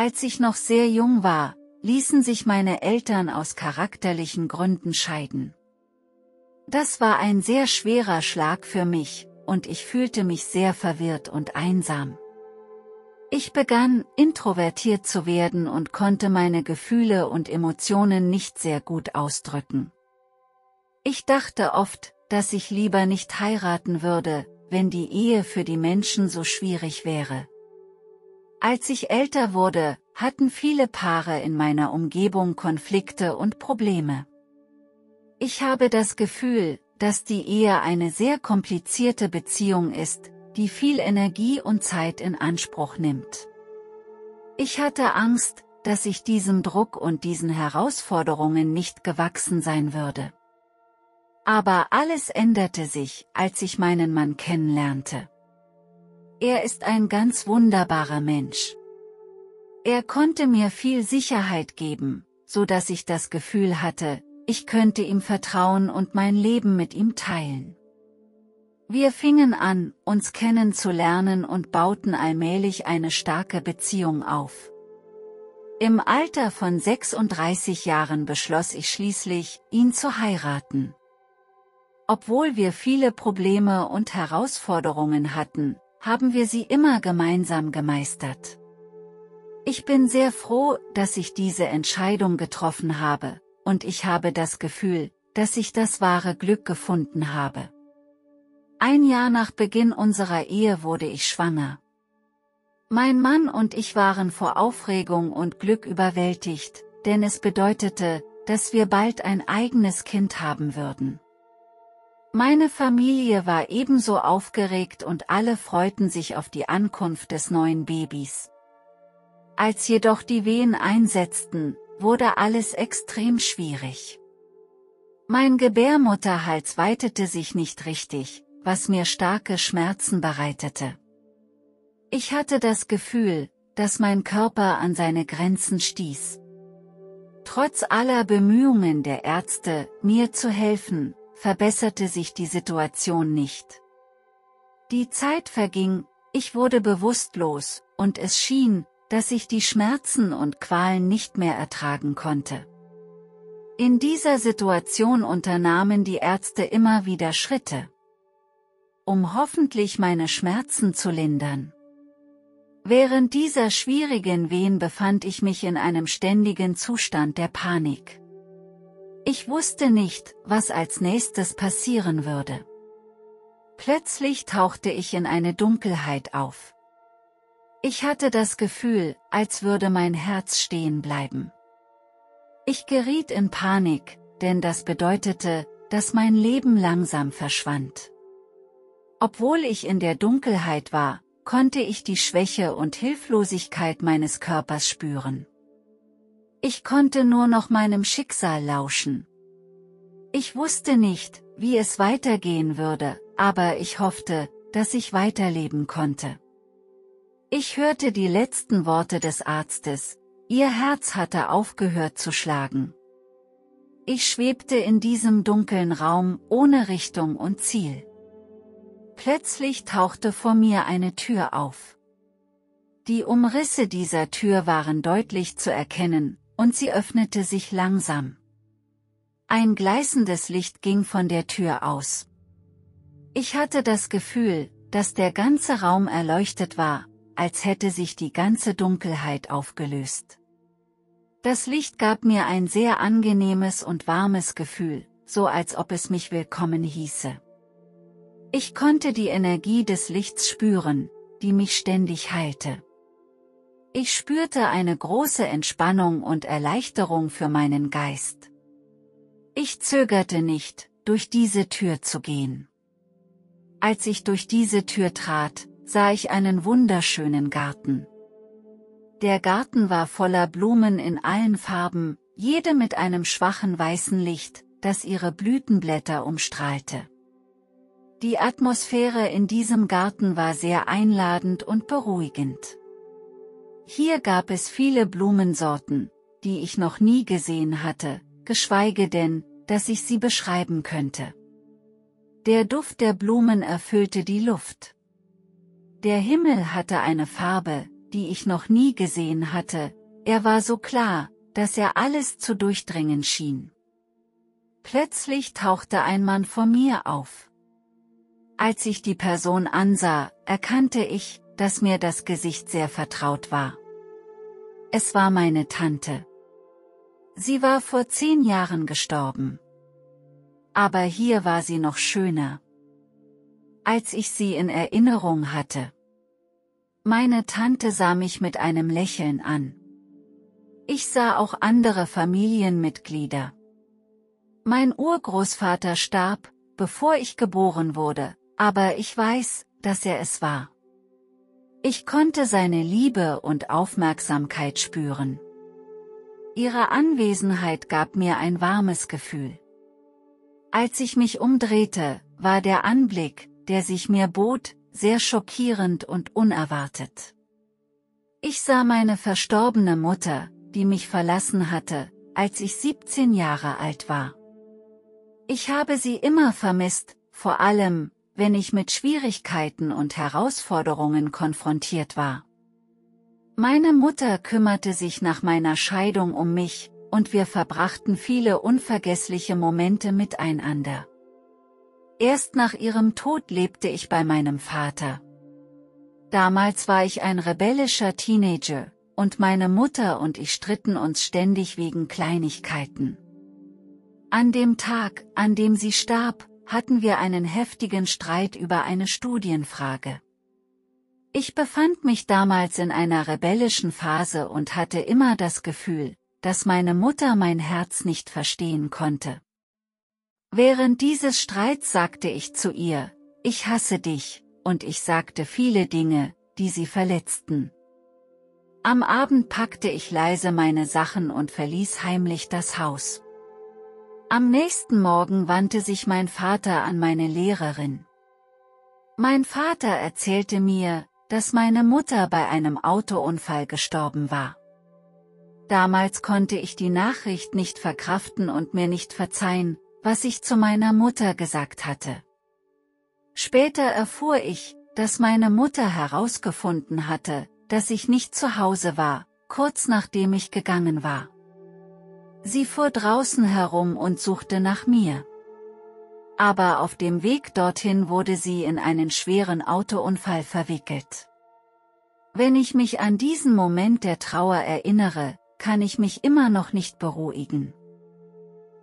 Als ich noch sehr jung war, ließen sich meine Eltern aus charakterlichen Gründen scheiden. Das war ein sehr schwerer Schlag für mich, und ich fühlte mich sehr verwirrt und einsam. Ich begann, introvertiert zu werden und konnte meine Gefühle und Emotionen nicht sehr gut ausdrücken. Ich dachte oft, dass ich lieber nicht heiraten würde, wenn die Ehe für die Menschen so schwierig wäre. Als ich älter wurde, hatten viele Paare in meiner Umgebung Konflikte und Probleme. Ich habe das Gefühl, dass die Ehe eine sehr komplizierte Beziehung ist, die viel Energie und Zeit in Anspruch nimmt. Ich hatte Angst, dass ich diesem Druck und diesen Herausforderungen nicht gewachsen sein würde. Aber alles änderte sich, als ich meinen Mann kennenlernte. Er ist ein ganz wunderbarer Mensch. Er konnte mir viel Sicherheit geben, so dass ich das Gefühl hatte, ich könnte ihm vertrauen und mein Leben mit ihm teilen. Wir fingen an, uns kennenzulernen und bauten allmählich eine starke Beziehung auf. Im Alter von 36 Jahren beschloss ich schließlich, ihn zu heiraten. Obwohl wir viele Probleme und Herausforderungen hatten, haben wir sie immer gemeinsam gemeistert. Ich bin sehr froh, dass ich diese Entscheidung getroffen habe, und ich habe das Gefühl, dass ich das wahre Glück gefunden habe. Ein Jahr nach Beginn unserer Ehe wurde ich schwanger. Mein Mann und ich waren vor Aufregung und Glück überwältigt, denn es bedeutete, dass wir bald ein eigenes Kind haben würden. Meine Familie war ebenso aufgeregt und alle freuten sich auf die Ankunft des neuen Babys. Als jedoch die Wehen einsetzten, wurde alles extrem schwierig. Mein Gebärmutterhals weitete sich nicht richtig, was mir starke Schmerzen bereitete. Ich hatte das Gefühl, dass mein Körper an seine Grenzen stieß. Trotz aller Bemühungen der Ärzte, mir zu helfen, verbesserte sich die Situation nicht. Die Zeit verging, ich wurde bewusstlos, und es schien, dass ich die Schmerzen und Qualen nicht mehr ertragen konnte. In dieser Situation unternahmen die Ärzte immer wieder Schritte, um hoffentlich meine Schmerzen zu lindern. Während dieser schwierigen Wehen befand ich mich in einem ständigen Zustand der Panik. Ich wusste nicht, was als nächstes passieren würde. Plötzlich tauchte ich in eine Dunkelheit auf. Ich hatte das Gefühl, als würde mein Herz stehen bleiben. Ich geriet in Panik, denn das bedeutete, dass mein Leben langsam verschwand. Obwohl ich in der Dunkelheit war, konnte ich die Schwäche und Hilflosigkeit meines Körpers spüren. Ich konnte nur noch meinem Schicksal lauschen. Ich wusste nicht, wie es weitergehen würde, aber ich hoffte, dass ich weiterleben konnte. Ich hörte die letzten Worte des Arztes, ihr Herz hatte aufgehört zu schlagen. Ich schwebte in diesem dunklen Raum ohne Richtung und Ziel. Plötzlich tauchte vor mir eine Tür auf. Die Umrisse dieser Tür waren deutlich zu erkennen, und sie öffnete sich langsam. Ein gleißendes Licht ging von der Tür aus. Ich hatte das Gefühl, dass der ganze Raum erleuchtet war, als hätte sich die ganze Dunkelheit aufgelöst. Das Licht gab mir ein sehr angenehmes und warmes Gefühl, so als ob es mich willkommen hieße. Ich konnte die Energie des Lichts spüren, die mich ständig heilte. Ich spürte eine große Entspannung und Erleichterung für meinen Geist. Ich zögerte nicht, durch diese Tür zu gehen. Als ich durch diese Tür trat, sah ich einen wunderschönen Garten. Der Garten war voller Blumen in allen Farben, jede mit einem schwachen weißen Licht, das ihre Blütenblätter umstrahlte. Die Atmosphäre in diesem Garten war sehr einladend und beruhigend. Hier gab es viele Blumensorten, die ich noch nie gesehen hatte, geschweige denn, dass ich sie beschreiben könnte. Der Duft der Blumen erfüllte die Luft. Der Himmel hatte eine Farbe, die ich noch nie gesehen hatte, er war so klar, dass er alles zu durchdringen schien. Plötzlich tauchte ein Mann vor mir auf. Als ich die Person ansah, erkannte ich, dass mir das Gesicht sehr vertraut war. Es war meine Tante. Sie war vor 10 Jahren gestorben. Aber hier war sie noch schöner, als ich sie in Erinnerung hatte. Meine Tante sah mich mit einem Lächeln an. Ich sah auch andere Familienmitglieder. Mein Urgroßvater starb, bevor ich geboren wurde, aber ich weiß, dass er es war. Ich konnte seine Liebe und Aufmerksamkeit spüren. Ihre Anwesenheit gab mir ein warmes Gefühl. Als ich mich umdrehte, war der Anblick, der sich mir bot, sehr schockierend und unerwartet. Ich sah meine verstorbene Mutter, die mich verlassen hatte, als ich 17 Jahre alt war. Ich habe sie immer vermisst, vor allem, wenn ich mit Schwierigkeiten und Herausforderungen konfrontiert war. Meine Mutter kümmerte sich nach meiner Scheidung um mich, und wir verbrachten viele unvergessliche Momente miteinander. Erst nach ihrem Tod lebte ich bei meinem Vater. Damals war ich ein rebellischer Teenager, und meine Mutter und ich stritten uns ständig wegen Kleinigkeiten. An dem Tag, an dem sie starb, hatten wir einen heftigen Streit über eine Studienfrage. Ich befand mich damals in einer rebellischen Phase und hatte immer das Gefühl, dass meine Mutter mein Herz nicht verstehen konnte. Während dieses Streits sagte ich zu ihr, ich hasse dich, und ich sagte viele Dinge, die sie verletzten. Am Abend packte ich leise meine Sachen und verließ heimlich das Haus. Am nächsten Morgen wandte sich mein Vater an meine Lehrerin. Mein Vater erzählte mir, dass meine Mutter bei einem Autounfall gestorben war. Damals konnte ich die Nachricht nicht verkraften und mir nicht verzeihen, was ich zu meiner Mutter gesagt hatte. Später erfuhr ich, dass meine Mutter herausgefunden hatte, dass ich nicht zu Hause war, kurz nachdem ich gegangen war. Sie fuhr draußen herum und suchte nach mir. Aber auf dem Weg dorthin wurde sie in einen schweren Autounfall verwickelt. Wenn ich mich an diesen Moment der Trauer erinnere, kann ich mich immer noch nicht beruhigen.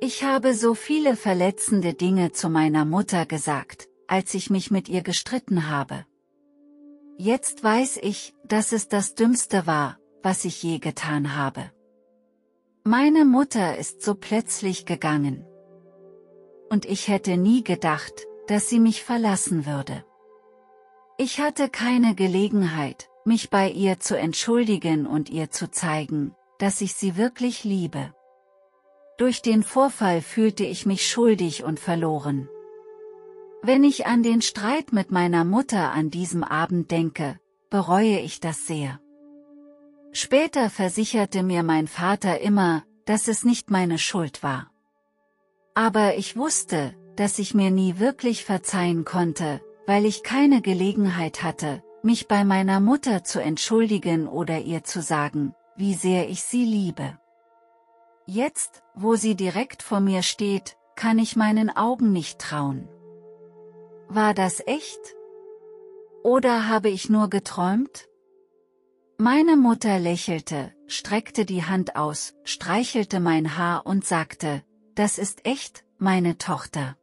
Ich habe so viele verletzende Dinge zu meiner Mutter gesagt, als ich mich mit ihr gestritten habe. Jetzt weiß ich, dass es das Dümmste war, was ich je getan habe. Meine Mutter ist so plötzlich gegangen. Und ich hätte nie gedacht, dass sie mich verlassen würde. Ich hatte keine Gelegenheit, mich bei ihr zu entschuldigen und ihr zu zeigen, dass ich sie wirklich liebe. Durch den Vorfall fühlte ich mich schuldig und verloren. Wenn ich an den Streit mit meiner Mutter an diesem Abend denke, bereue ich das sehr. Später versicherte mir mein Vater immer, dass es nicht meine Schuld war. Aber ich wusste, dass ich mir nie wirklich verzeihen konnte, weil ich keine Gelegenheit hatte, mich bei meiner Mutter zu entschuldigen oder ihr zu sagen, wie sehr ich sie liebe. Jetzt, wo sie direkt vor mir steht, kann ich meinen Augen nicht trauen. War das echt? Oder habe ich nur geträumt? Meine Mutter lächelte, streckte die Hand aus, streichelte mein Haar und sagte, das ist echt, meine Tochter.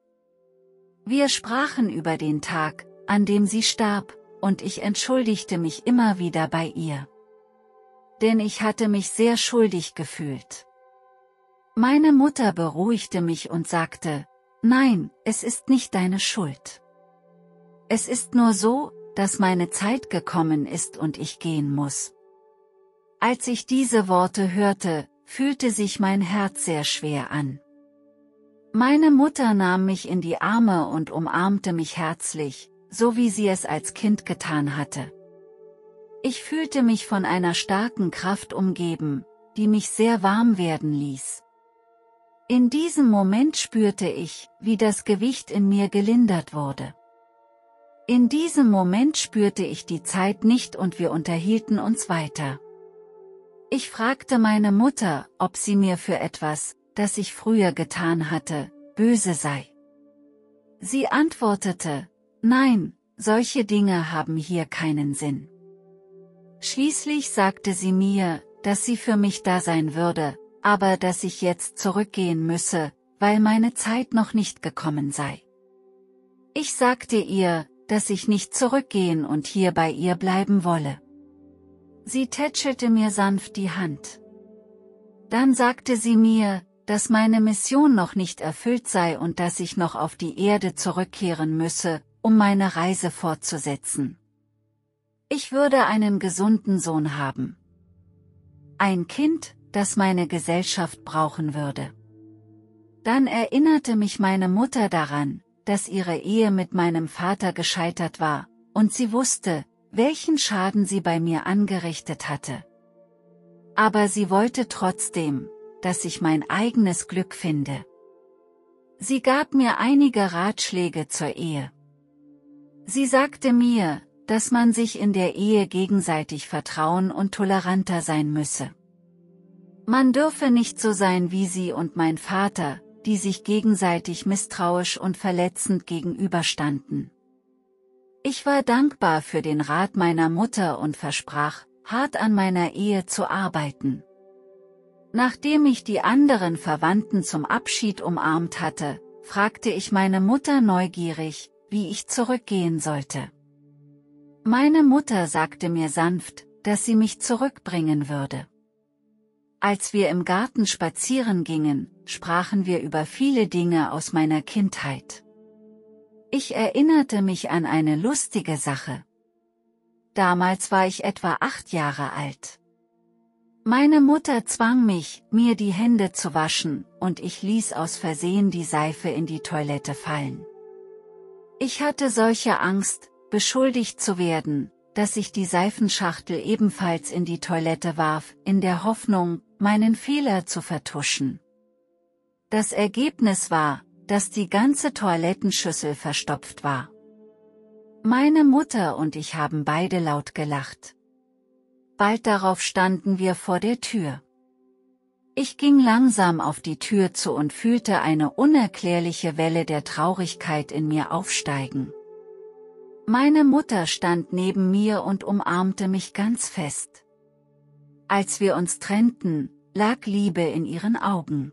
Wir sprachen über den Tag, an dem sie starb, und ich entschuldigte mich immer wieder bei ihr. Denn ich hatte mich sehr schuldig gefühlt. Meine Mutter beruhigte mich und sagte, nein, es ist nicht deine Schuld. Es ist nur so, dass meine Zeit gekommen ist und ich gehen muss. Als ich diese Worte hörte, fühlte sich mein Herz sehr schwer an. Meine Mutter nahm mich in die Arme und umarmte mich herzlich, so wie sie es als Kind getan hatte. Ich fühlte mich von einer starken Kraft umgeben, die mich sehr warm werden ließ. In diesem Moment spürte ich, wie das Gewicht in mir gelindert wurde. In diesem Moment spürte ich die Zeit nicht und wir unterhielten uns weiter. Ich fragte meine Mutter, ob sie mir für etwas, das ich früher getan hatte, böse sei. Sie antwortete, nein, solche Dinge haben hier keinen Sinn. Schließlich sagte sie mir, dass sie für mich da sein würde, aber dass ich jetzt zurückgehen müsse, weil meine Zeit noch nicht gekommen sei. Ich sagte ihr, dass ich nicht zurückgehen und hier bei ihr bleiben wolle. Sie tätschelte mir sanft die Hand. Dann sagte sie mir, dass meine Mission noch nicht erfüllt sei und dass ich noch auf die Erde zurückkehren müsse, um meine Reise fortzusetzen. Ich würde einen gesunden Sohn haben. Ein Kind, das meine Gesellschaft brauchen würde. Dann erinnerte mich meine Mutter daran, dass ihre Ehe mit meinem Vater gescheitert war, und sie wusste, welchen Schaden sie bei mir angerichtet hatte. Aber sie wollte trotzdem, dass ich mein eigenes Glück finde. Sie gab mir einige Ratschläge zur Ehe. Sie sagte mir, dass man sich in der Ehe gegenseitig vertrauen und toleranter sein müsse. Man dürfe nicht so sein wie sie und mein Vater, die sich gegenseitig misstrauisch und verletzend gegenüberstanden. Ich war dankbar für den Rat meiner Mutter und versprach, hart an meiner Ehe zu arbeiten. Nachdem ich die anderen Verwandten zum Abschied umarmt hatte, fragte ich meine Mutter neugierig, wie ich zurückgehen sollte. Meine Mutter sagte mir sanft, dass sie mich zurückbringen würde. Als wir im Garten spazieren gingen, sprachen wir über viele Dinge aus meiner Kindheit. Ich erinnerte mich an eine lustige Sache. Damals war ich etwa 8 Jahre alt. Meine Mutter zwang mich, mir die Hände zu waschen, und ich ließ aus Versehen die Seife in die Toilette fallen. Ich hatte solche Angst, beschuldigt zu werden, dass ich die Seifenschachtel ebenfalls in die Toilette warf, in der Hoffnung, meinen Fehler zu vertuschen. Das Ergebnis war, dass die ganze Toilettenschüssel verstopft war. Meine Mutter und ich haben beide laut gelacht. Bald darauf standen wir vor der Tür. Ich ging langsam auf die Tür zu und fühlte eine unerklärliche Welle der Traurigkeit in mir aufsteigen. Meine Mutter stand neben mir und umarmte mich ganz fest. Als wir uns trennten, lag Liebe in ihren Augen.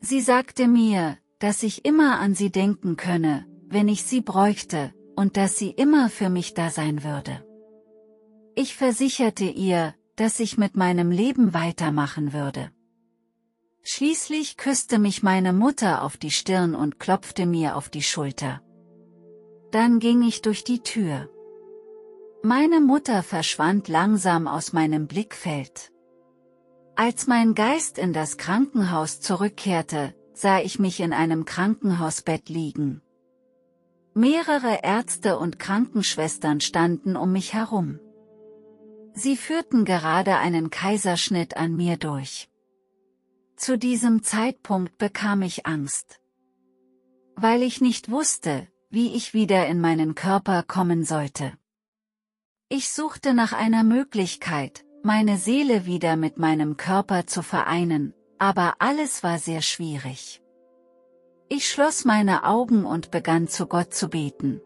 Sie sagte mir, dass ich immer an sie denken könne, wenn ich sie bräuchte, und dass sie immer für mich da sein würde. Ich versicherte ihr, dass ich mit meinem Leben weitermachen würde. Schließlich küsste mich meine Mutter auf die Stirn und klopfte mir auf die Schulter. Dann ging ich durch die Tür. Meine Mutter verschwand langsam aus meinem Blickfeld. Als mein Geist in das Krankenhaus zurückkehrte, sah ich mich in einem Krankenhausbett liegen. Mehrere Ärzte und Krankenschwestern standen um mich herum. Sie führten gerade einen Kaiserschnitt an mir durch. Zu diesem Zeitpunkt bekam ich Angst, weil ich nicht wusste, wie ich wieder in meinen Körper kommen sollte. Ich suchte nach einer Möglichkeit, meine Seele wieder mit meinem Körper zu vereinen, aber alles war sehr schwierig. Ich schloss meine Augen und begann zu Gott zu beten.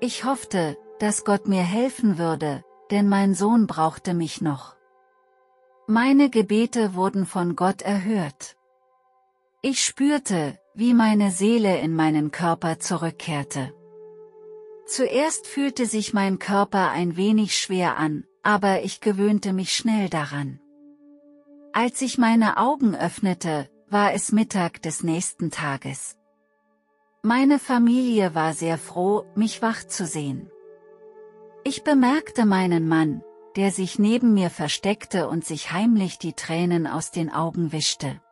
Ich hoffte, dass Gott mir helfen würde, denn mein Sohn brauchte mich noch. Meine Gebete wurden von Gott erhört. Ich spürte, wie meine Seele in meinen Körper zurückkehrte. Zuerst fühlte sich mein Körper ein wenig schwer an, aber ich gewöhnte mich schnell daran. Als ich meine Augen öffnete, war es Mittag des nächsten Tages. Meine Familie war sehr froh, mich wach zu sehen. Ich bemerkte meinen Mann, der sich neben mir versteckte und sich heimlich die Tränen aus den Augen wischte.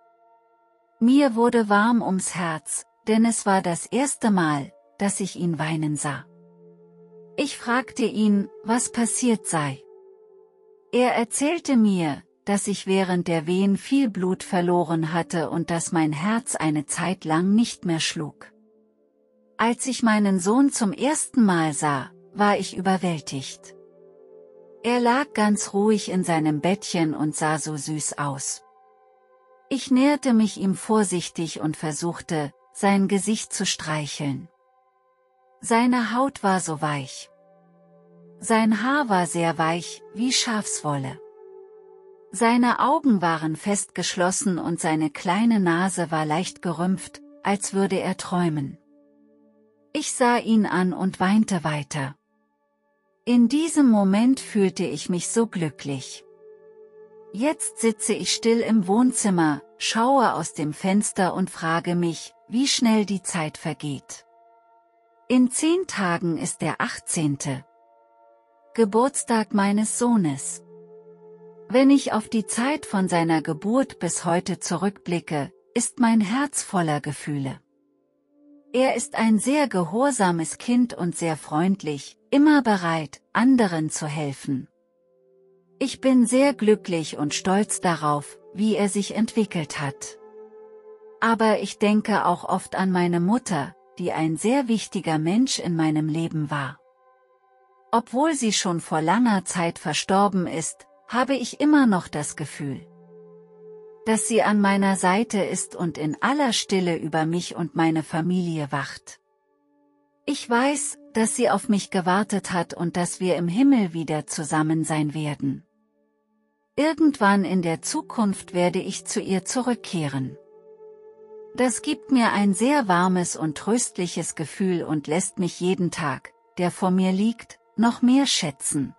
Mir wurde warm ums Herz, denn es war das erste Mal, dass ich ihn weinen sah. Ich fragte ihn, was passiert sei. Er erzählte mir, dass ich während der Wehen viel Blut verloren hatte und dass mein Herz eine Zeit lang nicht mehr schlug. Als ich meinen Sohn zum ersten Mal sah, war ich überwältigt. Er lag ganz ruhig in seinem Bettchen und sah so süß aus. Ich näherte mich ihm vorsichtig und versuchte, sein Gesicht zu streicheln. Seine Haut war so weich. Sein Haar war sehr weich, wie Schafswolle. Seine Augen waren fest geschlossen und seine kleine Nase war leicht gerümpft, als würde er träumen. Ich sah ihn an und weinte weiter. In diesem Moment fühlte ich mich so glücklich. Jetzt sitze ich still im Wohnzimmer, schaue aus dem Fenster und frage mich, wie schnell die Zeit vergeht. In 10 Tagen ist der 18. Geburtstag meines Sohnes. Wenn ich auf die Zeit von seiner Geburt bis heute zurückblicke, ist mein Herz voller Gefühle. Er ist ein sehr gehorsames Kind und sehr freundlich, immer bereit, anderen zu helfen. Ich bin sehr glücklich und stolz darauf, wie er sich entwickelt hat. Aber ich denke auch oft an meine Mutter, die ein sehr wichtiger Mensch in meinem Leben war. Obwohl sie schon vor langer Zeit verstorben ist, habe ich immer noch das Gefühl, dass sie an meiner Seite ist und in aller Stille über mich und meine Familie wacht. Ich weiß, dass sie auf mich gewartet hat und dass wir im Himmel wieder zusammen sein werden. Irgendwann in der Zukunft werde ich zu ihr zurückkehren. Das gibt mir ein sehr warmes und tröstliches Gefühl und lässt mich jeden Tag, der vor mir liegt, noch mehr schätzen.